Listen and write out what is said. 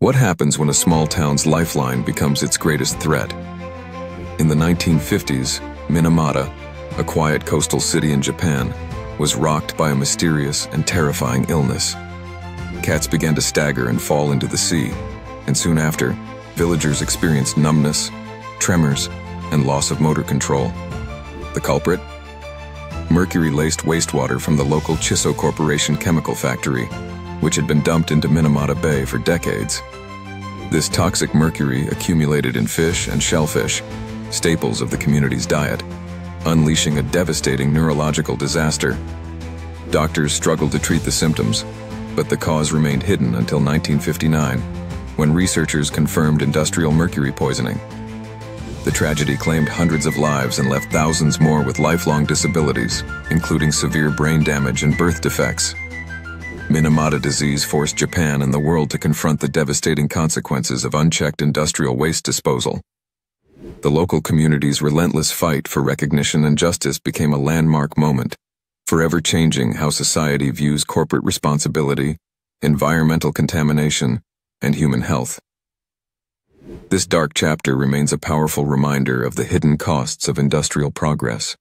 What happens when a small town's lifeline becomes its greatest threat? In the 1950s, Minamata, a quiet coastal city in Japan, was rocked by a mysterious and terrifying illness. Cats began to stagger and fall into the sea, and soon after, villagers experienced numbness, tremors, and loss of motor control. The culprit? Mercury-laced wastewater from the local Chisso Corporation chemical factory, which had been dumped into Minamata Bay for decades. This toxic mercury accumulated in fish and shellfish, staples of the community's diet, unleashing a devastating neurological disaster. Doctors struggled to treat the symptoms, but the cause remained hidden until 1959, when researchers confirmed industrial mercury poisoning. The tragedy claimed hundreds of lives and left thousands more with lifelong disabilities, including severe brain damage and birth defects. Minamata disease forced Japan and the world to confront the devastating consequences of unchecked industrial waste disposal. The local community's relentless fight for recognition and justice became a landmark moment, forever changing how society views corporate responsibility, environmental contamination, and human health. This dark chapter remains a powerful reminder of the hidden costs of industrial progress.